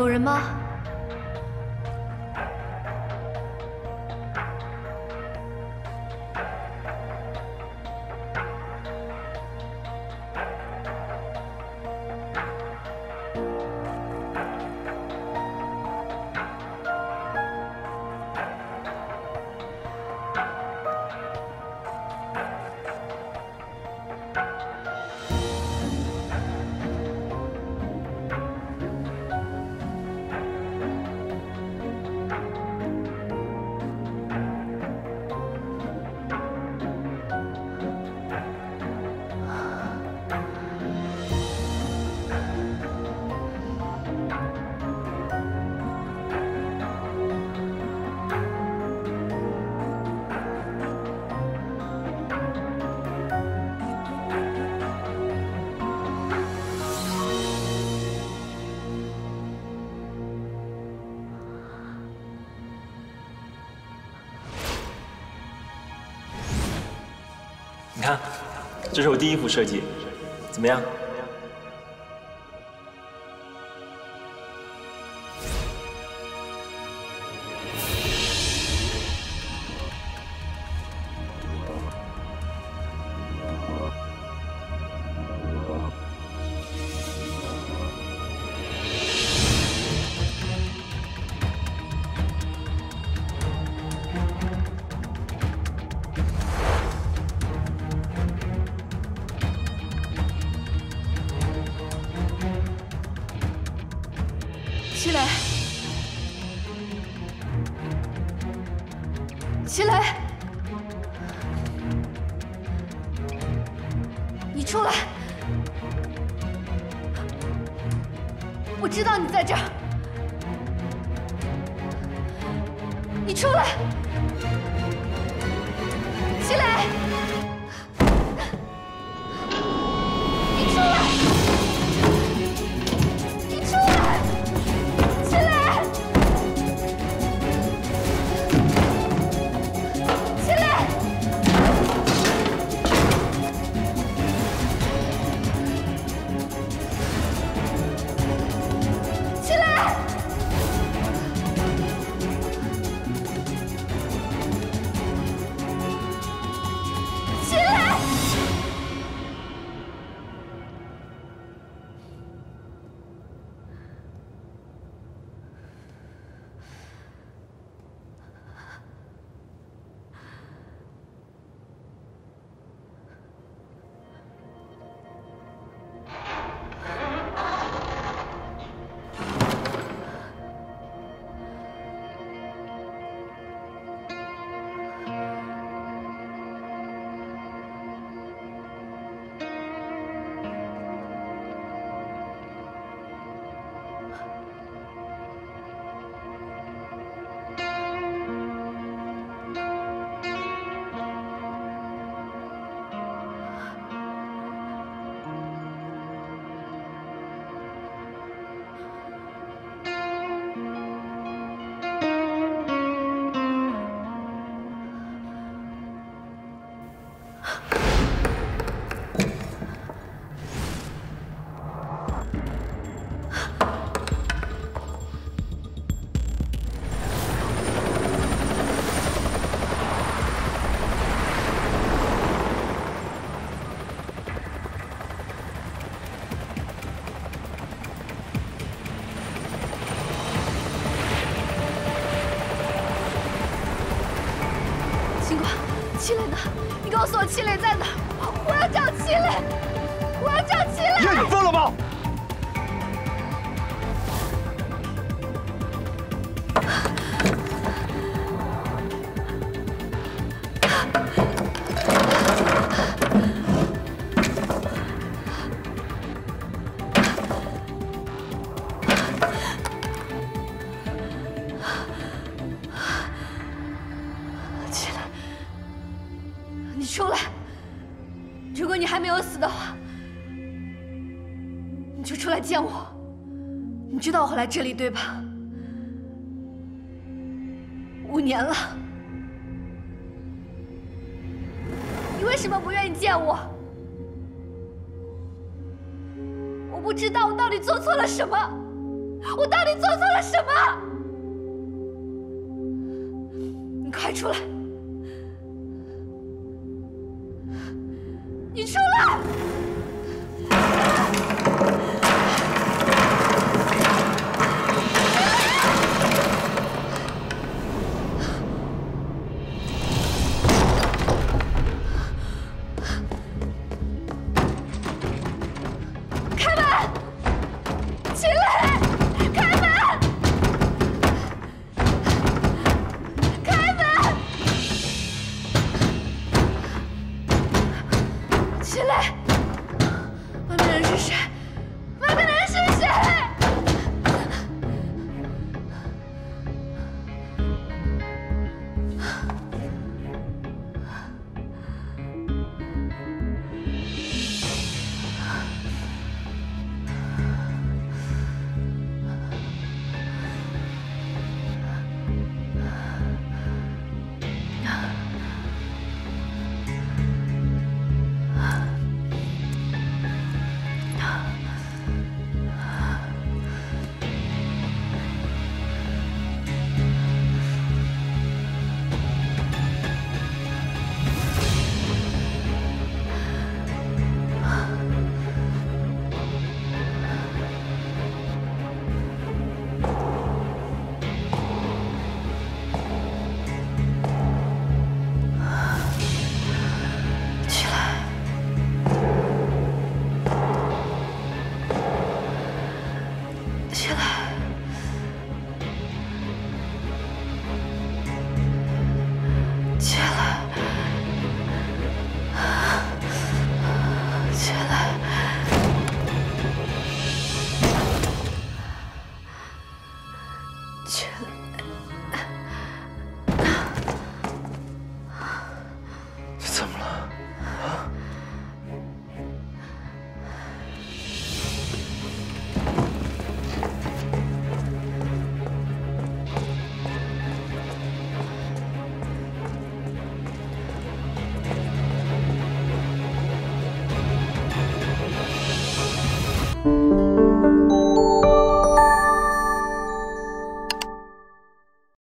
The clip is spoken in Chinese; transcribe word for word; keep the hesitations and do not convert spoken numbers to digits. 有人吗？你看，这是我第一幅设计，怎么样？齐磊，齐磊，你出来！我知道你在这儿，你出来！齐磊。 齐磊呢？你告诉我齐磊在哪？我要找齐磊，我要找齐磊！爷，你疯了吗？ 出来！如果你还没有死的话，你就出来见我。你知道我会来这里对吧？五年了，你为什么不愿意见我？我不知道我到底做错了什么。我到底做错了什么？你快出来！